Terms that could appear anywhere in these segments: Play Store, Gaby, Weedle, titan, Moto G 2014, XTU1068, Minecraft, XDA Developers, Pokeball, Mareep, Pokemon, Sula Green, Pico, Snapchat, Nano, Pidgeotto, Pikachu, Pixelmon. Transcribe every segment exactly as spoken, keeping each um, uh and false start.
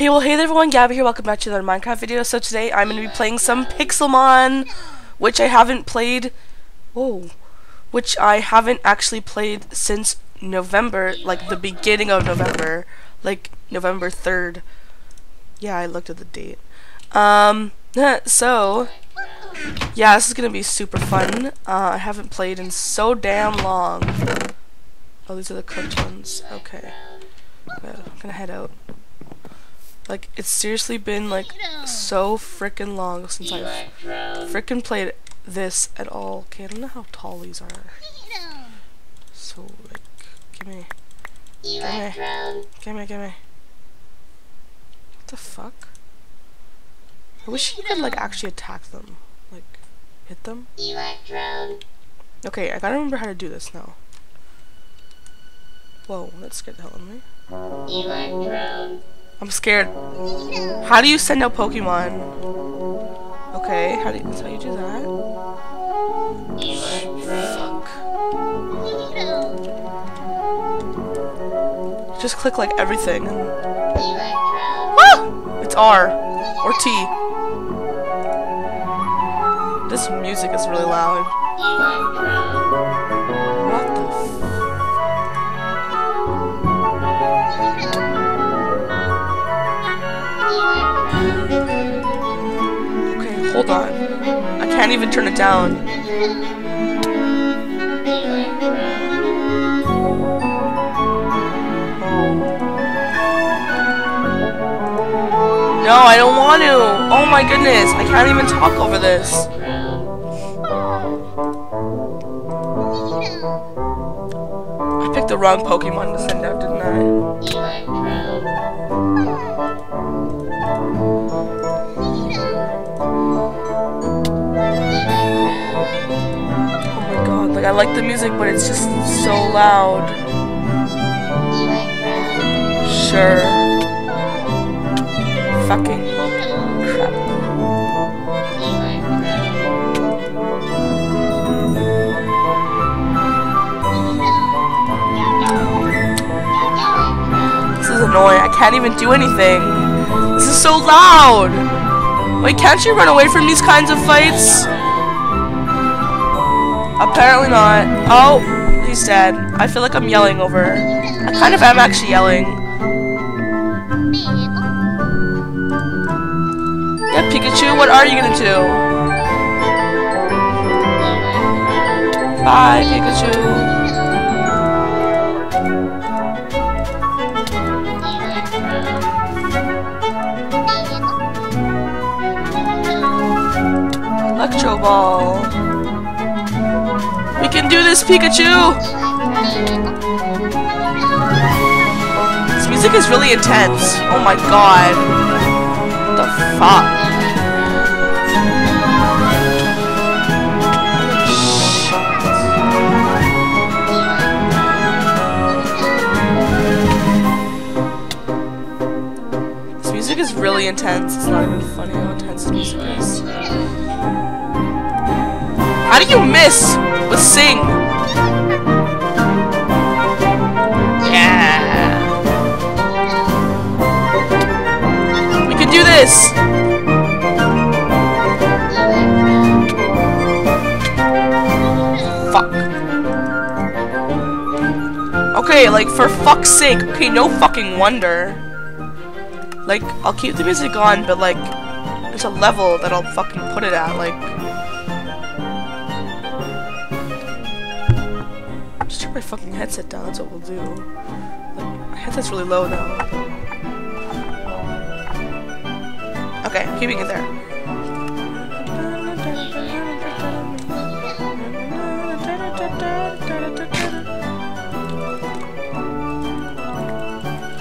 Okay, well, hey there everyone, Gabby here, welcome back to another Minecraft video. So today I'm going to be playing some Pixelmon, which I haven't played, whoa, which I haven't actually played since November, like the beginning of November, like November third. Yeah, I looked at the date. Um, so, yeah, this is going to be super fun. Uh, I haven't played in so damn long. Oh, these are the cooked ones. Okay, I'm going to head out. Like, it's seriously been, like, so frickin' long since I've frickin' played this at all. Okay, I don't know how tall these are. So, like, gimme. Gimme. Gimme, gimme. What the fuck? I wish you could, like, actually attack them. Like, hit them. Okay, I gotta remember how to do this now. Whoa, that scared the hell out of me. I'm scared. How do you send out Pokemon? Okay, how do you, that's how you do that? Fuck. Just click like everything. Ah! It's R or T. This music is really loud. What the f- Hold on. I can't even turn it down. No, I don't want to. Oh my goodness. I can't even talk over this. I picked the wrong Pokemon to send out, didn't I? Oh my god, like I like the music, but it's just so loud. Sure. Fucking crap. This is annoying. I can't even do anything. This is so loud. Wait, can't you run away from these kinds of fights? Apparently not. Oh, he's dead. I feel like I'm yelling over her. I kind of am actually yelling. Yeah, Pikachu, what are you gonna do? Bye, Pikachu. Electro Ball. We can do this, Pikachu! This music is really intense. Oh my god. What the fuck? Shit. This music is really intense. It's not even funny how intense this music is. How do you miss? Let's sing. Yeah. We can do this. Fuck. Okay, like for fuck's sake. Okay, no fucking wonder. Like, I'll keep the music on, but like, there's a level that I'll fucking put it at, like. Just turn my fucking headset down, that's what we'll do. Like, my headset's really low now. Okay, I'm keeping it there.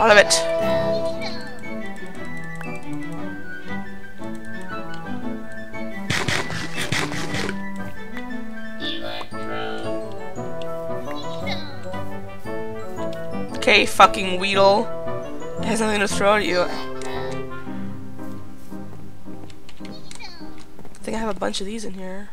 All of it. Okay, fucking Weedle. It has nothing to throw at you. I think I have a bunch of these in here.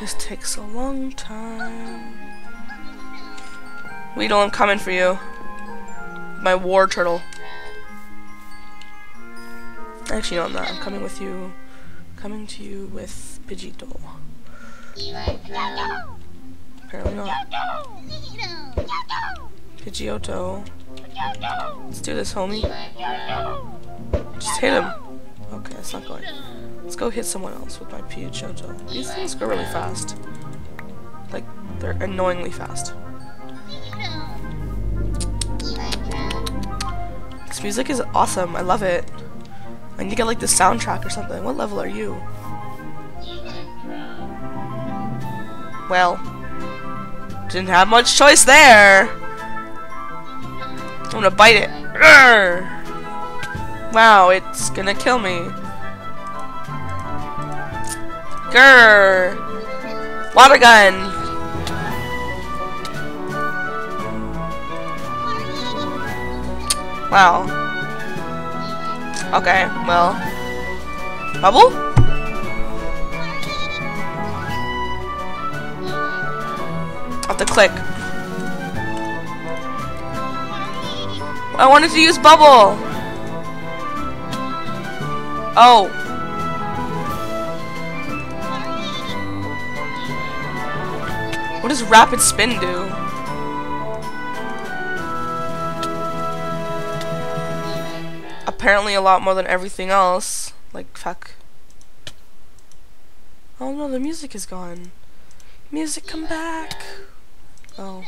This takes a long time. Weedle, I'm coming for you. My war turtle. Actually, no, I'm not. I'm coming with you. Coming to you with Pidgeotto. Apparently not. Pidgeotto. Let's do this, homie. Just hit him. Okay, that's not going. Let's go hit someone else with my Pidgeotto. These things go really fast. Like, they're annoyingly fast. This music is awesome. I love it. I need to get like the soundtrack or something. What level are you? Well, didn't have much choice there. I'm gonna bite it. Urgh! Wow, it's gonna kill me. Grr! Water gun! Wow. Okay, well. Bubble? I have to click. I wanted to use bubble! Oh. What does rapid spin do? Apparently a lot more than everything else. Like, fuck. Oh no, the music is gone. Music, come back. Oh.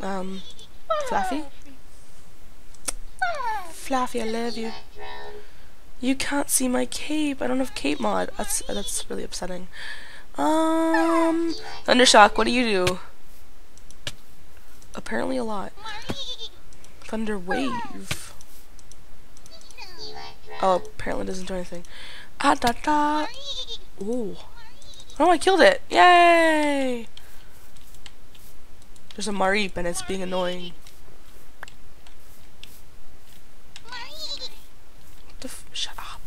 Um, Fluffy? Fluffy, I love you. You can't see my cape. I don't have cape mod. That's that's really upsetting. Um, Thundershock, what do you do? Apparently a lot. Thunderwave. Oh, apparently it doesn't do anything. Ah da da. Ooh. Oh, I killed it! Yay! There's a Mareep and it's being annoying. Shut up.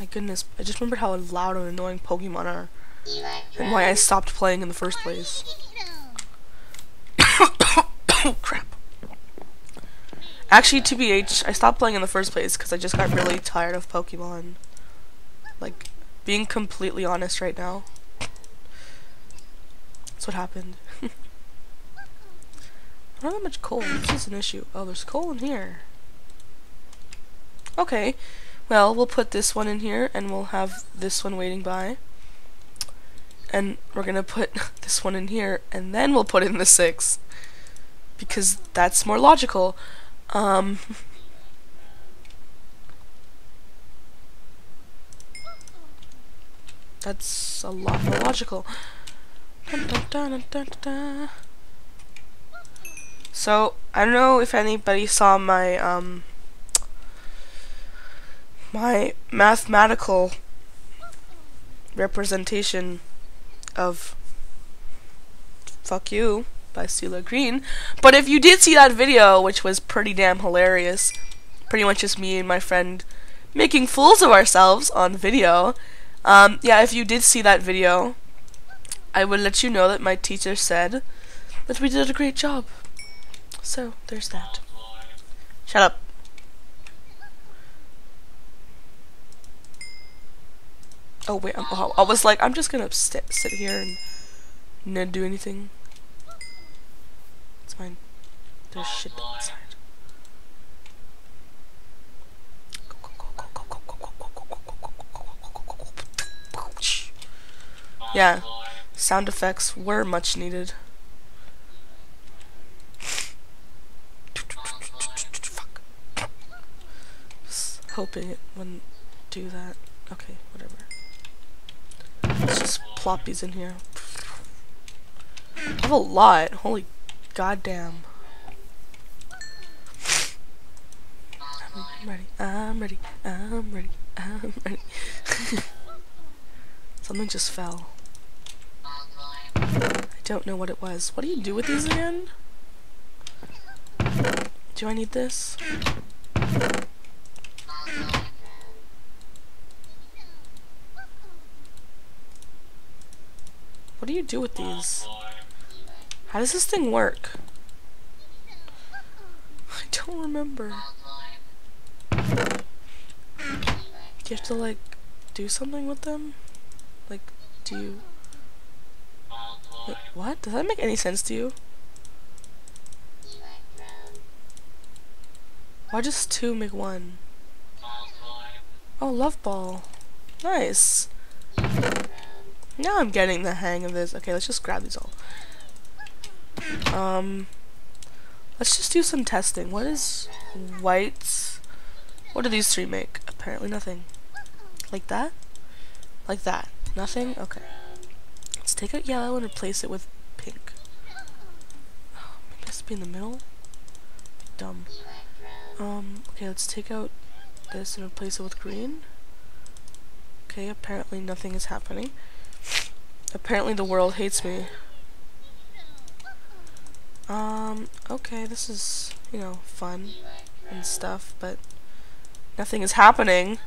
My goodness, I just remembered how loud and annoying Pokemon are and why I stopped playing in the first place. Oh, crap. Actually, T B H, I stopped playing in the first place because I just got really tired of Pokemon. Like, being completely honest right now. That's what happened. I don't have much coal. This is an issue. Oh, there's coal in here. Okay. Well, we'll put this one in here, and we'll have this one waiting by. And we're gonna put this one in here, and then we'll put in the six. Because that's more logical. Um... That's a lot more logical. Dun, dun, dun, dun, dun, dun. So, I don't know if anybody saw my, um, my mathematical representation of Fuck You by Sula Green, but if you did see that video, which was pretty damn hilarious, pretty much just me and my friend making fools of ourselves on video, um, yeah, if you did see that video, I would let you know that my teacher said that we did a great job. So, there's that. Shut up. Oh, wait, I'm, oh, I was like, I'm just gonna sit, sit here and not do anything. It's fine. There's shit outside. Yeah, sound effects were much needed. Hoping it wouldn't do that. Okay, whatever. Let's just plop these in here. I have a lot. Holy goddamn. I'm ready. I'm ready. I'm ready. I'm ready. Something just fell. I don't know what it was. What do you do with these again? Do I need this? What do you do with these? How does this thing work? I don't remember. Do you have to like do something with them? Like, do you... Wait, what? Does that make any sense to you? Why just two make one? Oh, love ball. Nice. Now I'm getting the hang of this. Okay, let's just grab these all. Um, let's just do some testing. What is whites? What do these three make? Apparently nothing. Like that? Like that. Nothing? Okay. Let's take out yellow and replace it with pink. Oh, maybe it has to be in the middle? Dumb. Um, okay, let's take out this and replace it with green. Okay, apparently nothing is happening. Apparently the world hates me. Um, okay, this is, you know, fun and stuff, but nothing is happening.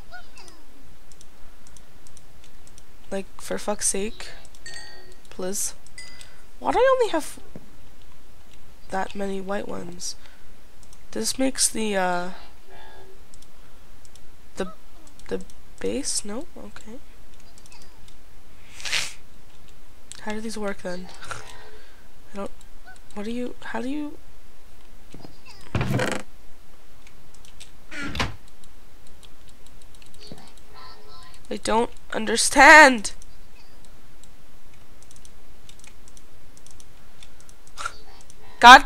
Like, for fuck's sake. Please. Why do I only have that many white ones? This makes the, uh, the, the base? No? Okay. How do these work then? I don't, what do you, how do you? I don't understand. God,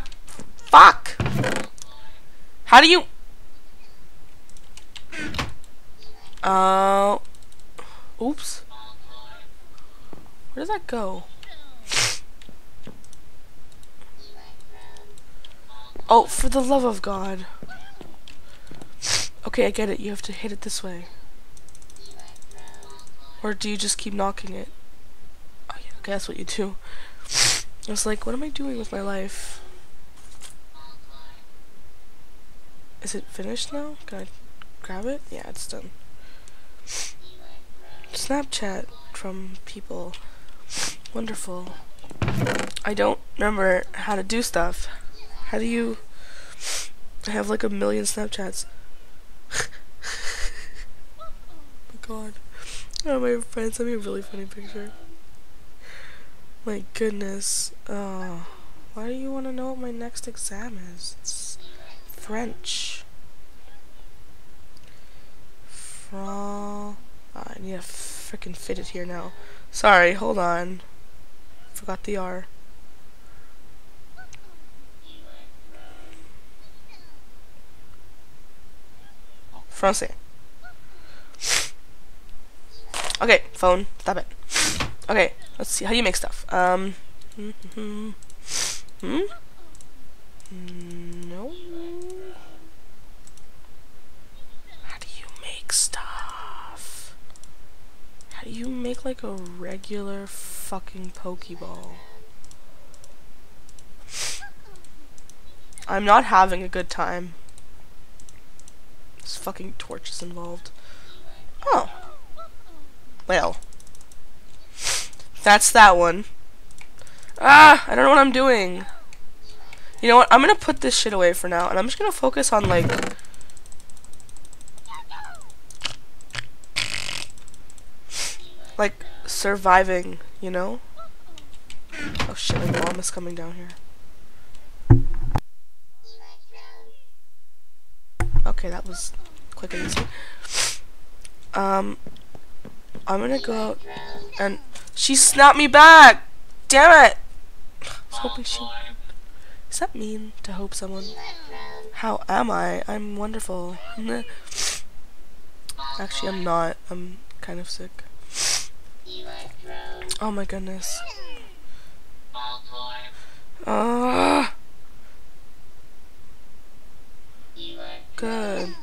fuck. How do you? Uh, oops. Where does that go? Oh, for the love of God. Okay, I get it. You have to hit it this way. Or do you just keep knocking it? Oh, yeah, okay, that's what you do. I was like, what am I doing with my life? Is it finished now? Can I grab it? Yeah, it's done. Snapchat from people. Wonderful. I don't remember how to do stuff. How do you... I have like a million Snapchats. Oh my god. Oh, my friend sent me a really funny picture. My goodness. Oh. Why do you want to know what my next exam is? It's French. Fra... Oh, I need to frickin' fit it here now. Sorry, hold on. Forgot the R. Francais. Okay, phone. Stop it. Okay, let's see. How do you make stuff? Um. Mm-hmm. Hmm? No. How do you make stuff? How do you make like a regular fucking Pokeball? I'm not having a good time. This fucking torch is involved. Oh. Well. That's that one. Ah! I don't know what I'm doing. You know what? I'm gonna put this shit away for now, and I'm just gonna focus on, like... Like, surviving, you know? Oh shit, my mom is coming down here. Okay, that was quick and easy. Um... I'm gonna go out and she snapped me back. Damn it! I was hoping she. Is that mean to hope someone? How am I? I'm wonderful. Actually, I'm not. I'm kind of sick. Oh my goodness. Ah. Uh, good.